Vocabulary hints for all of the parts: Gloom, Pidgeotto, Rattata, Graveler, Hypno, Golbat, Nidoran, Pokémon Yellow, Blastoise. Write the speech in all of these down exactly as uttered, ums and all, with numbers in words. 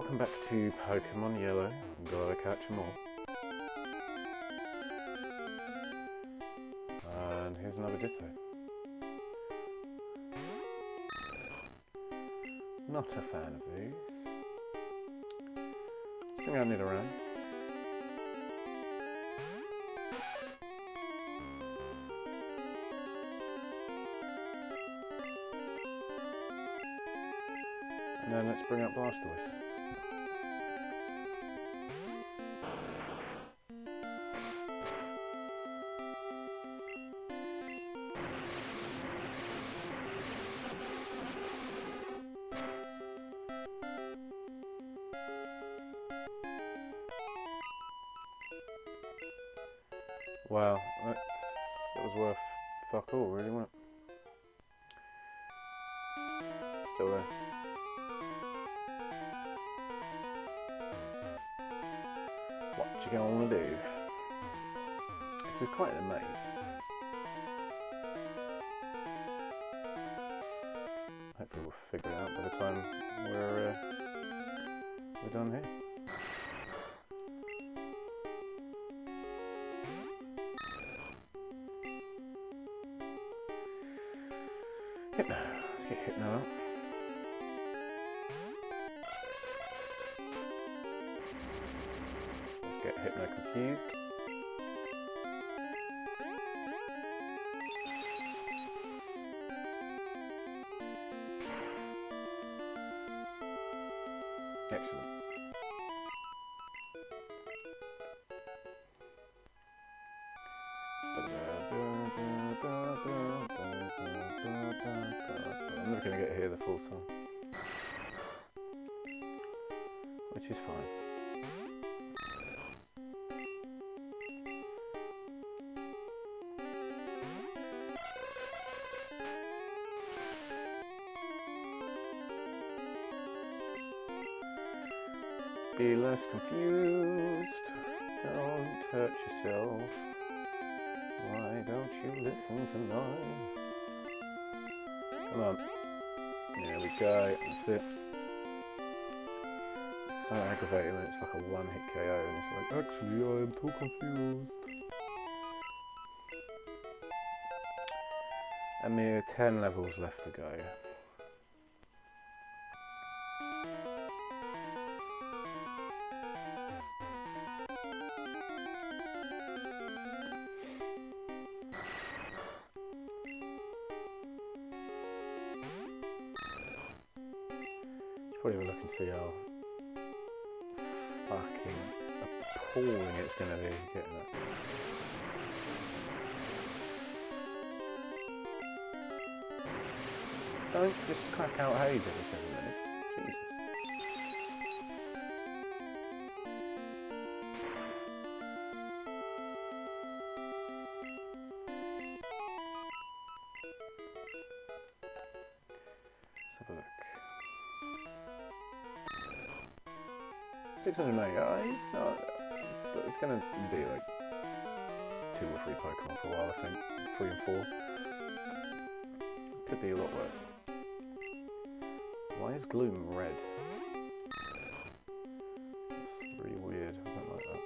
welcome back to Pokemon Yellow. I'm glad I catch them all. And here's another Ditto. Not a fan of these. Bring out Nidoran. And then let's bring out Blastoise. Wow, that's, that was worth fuck all, really, wasn't it? Still there. What you gonna do? This is quite a maze. Hopefully we'll figure it out by the time we're, uh, we're done here. Hypno. Let's get Hypno out. Let's get Hypno confused. Excellent. I'm not going to get here the full time, which is fine. Be less confused. Don't hurt yourself. Why don't you listen to mine? Come on. There we go. That's it. It's so aggravating when it's like a one-hit K O and it's like, actually, I am too confused. A mere ten levels left to go. Probably look and see how fucking appalling it's going to be getting it. Don't just crack out haze every seven minutes. Jesus. Let's have a look. six hundred megabytes, it's not, it's, it's going to be like two or three Pokemon for a while, I think, three and four. Could be a lot worse. Why is Gloom red? That's really weird, I don't like that.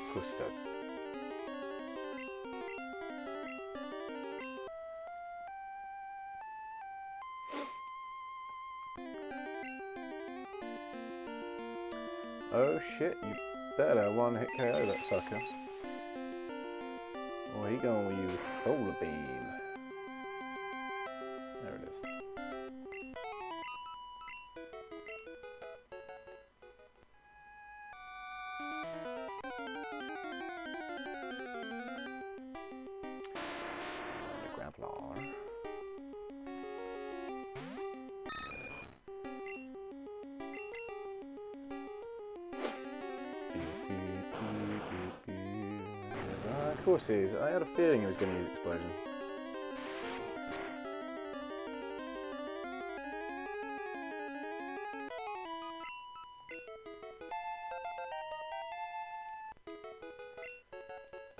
Of course it does. Oh shit, you better one-hit K O that sucker. Or he going with you with Solar Beam. There it is. Graveler. Of course he is. I had a feeling he was going to use Explosion.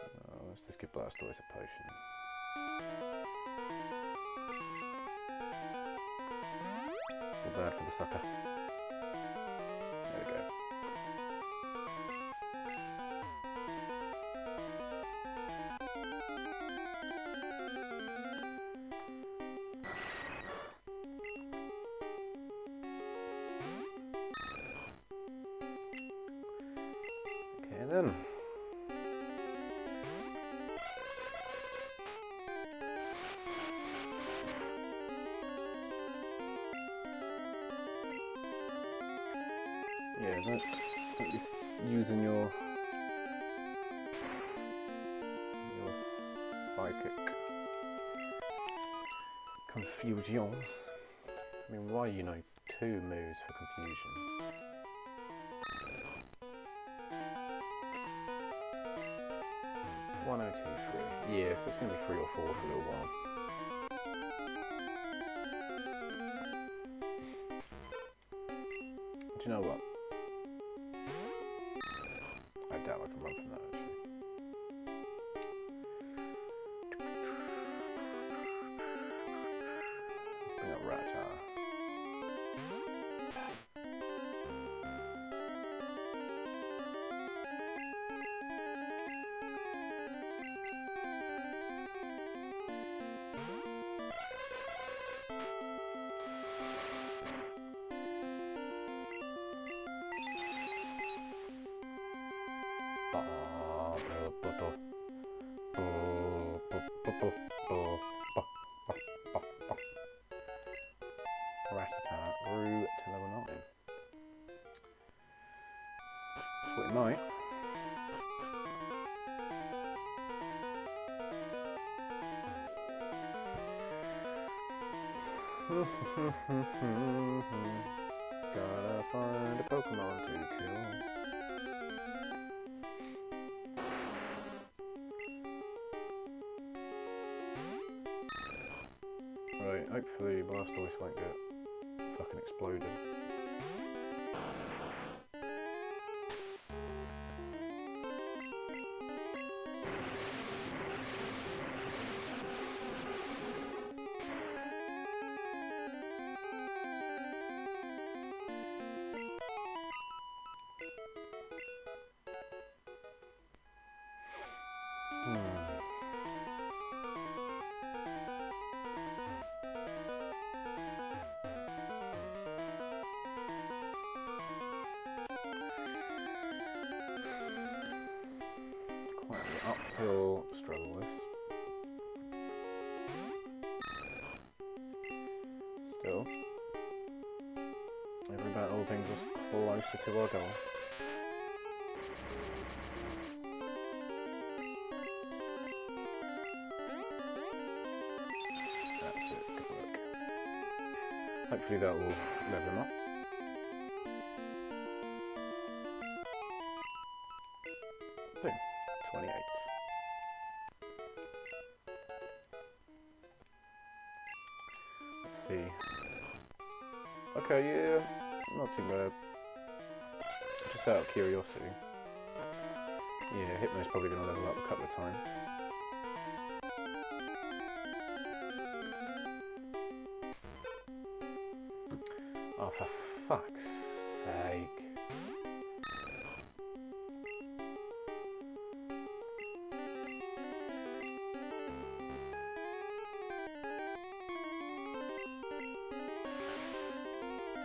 Oh, let's just give Blastoise a potion. bird for the sucker. There we go. Okay then. Yeah, don't, don't be using your your psychic confusions. I mean, why you know two moves for confusion? one oh two three. Yeah, so it's going to be three or four for a little while. Do you know what? I doubt I can run from that, actually. Let's bring up Rattata. Rattata grew to level nine. Thought it might. Gotta find a Pokemon to kill. Right, hopefully Blastoise won't get fucking exploded. Uphill struggle this. Still, every battle brings us closer to our goal. That's it, good work. Hopefully that will level him up. Boom. twenty-eight. Let's see. Okay, yeah, not too bad. Just out of curiosity. Yeah, Hypno's probably going to level up a couple of times. Oh, for fuck's sake.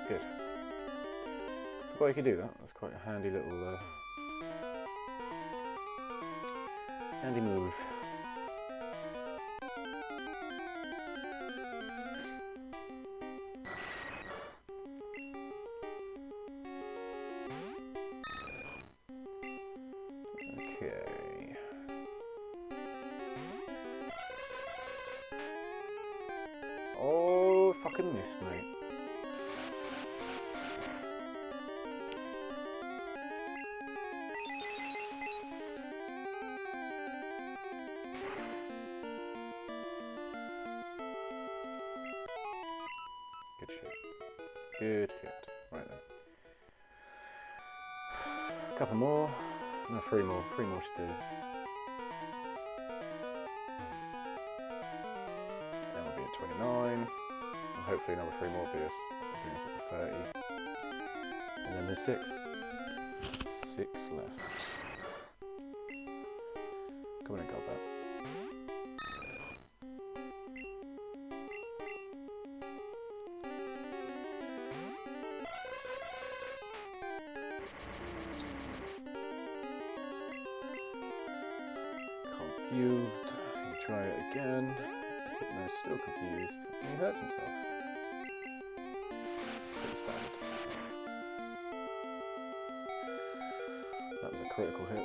Good. Forgot you could do that. That's quite a handy little uh, handy move. Okay. Oh, fucking missed, mate. Good shit. Good shit. Right then. A couple more. No, three more. Three more should do. That'll be at twenty-nine. I hopefully number three Morpheus. I think it's at the thirty. And then there's six. Six left. Come on and go back. Confused. He'll try it again. Hypno's still confused. And he hurts himself. It's pretty standard. That was a critical hit.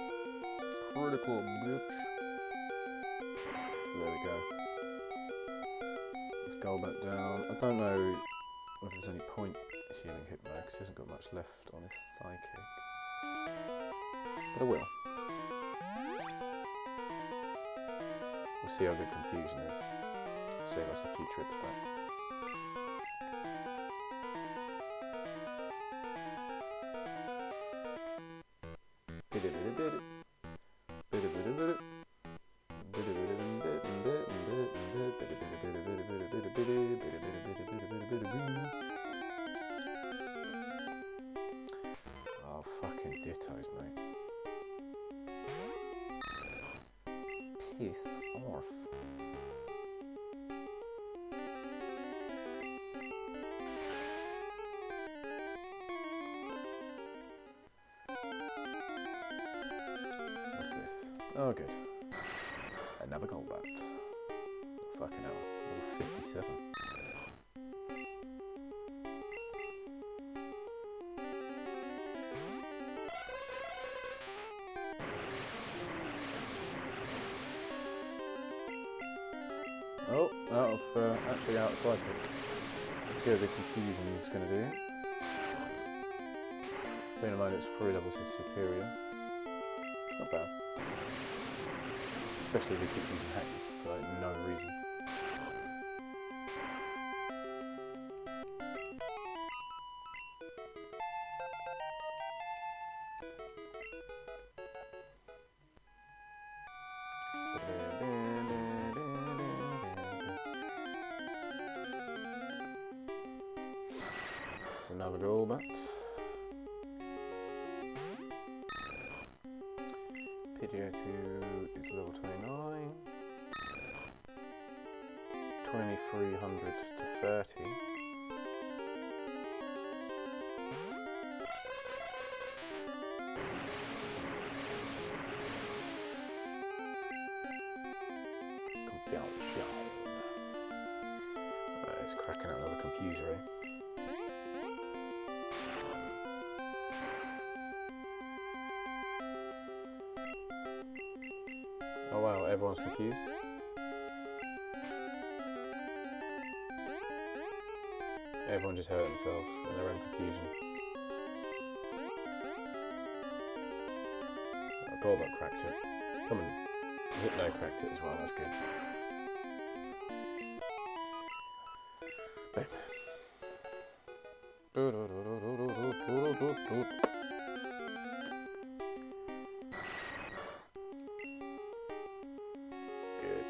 Critical bitch. There we go. Let's go back down. I don't know if there's any point healing Hypno because he hasn't got much left on his psychic. But I will. We'll see how good confusion is. Save us a few trips back. Did it, did it, did it. Piss off. What's this? Oh, good. Another combat. Fucking hell. Level fifty-seven. Oh, out of, uh, actually out of psychic. Let's see how the confusion is going to do. Bearing in mind it's three levels is superior. Not bad. Especially if he keeps using hackers for like, no reason. Another go back. Pidgeotto is level twenty-nine. twenty-three hundred to thirty. Confusion. Right, it's cracking out another confusery. Oh wow, everyone's confused. Everyone just hurt themselves in their own confusion. Oh, Golbat cracked it. Come on. Hypno cracked it as well, that's good. Boom.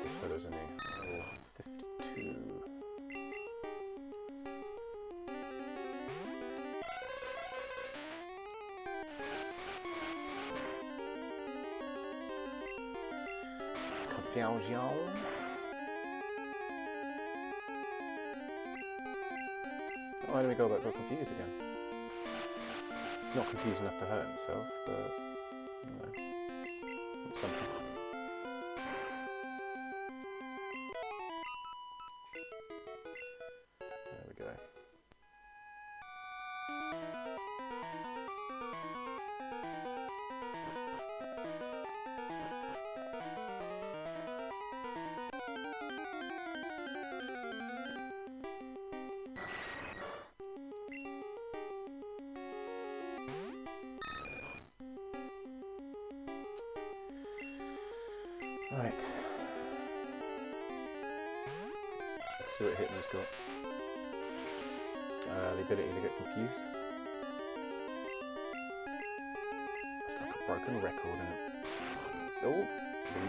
This fellow's in here. fifty-two. Confusion. Why do we go back to confused again? Not confused enough to hurt himself, but no. That's something. Right. Let's see what Hitman's got. Uh, the ability to get confused. It's like a broken record, isn't it? Oh,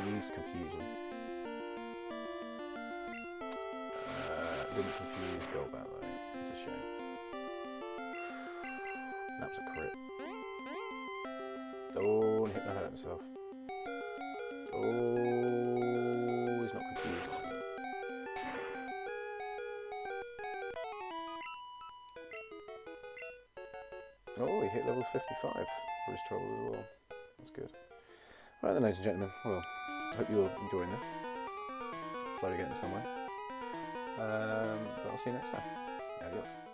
we used confusion. Uh, wouldn't confuse Golbat though. It's a shame. That was a crit. Oh, and Hypno hurt himself. Oh, he's not confused. Oh, he hit level fifty-five for his trouble as well. That's good. Right then, ladies and gentlemen, well, I hope you're enjoying this. Slowly getting somewhere. Um, but I'll see you next time. Adios.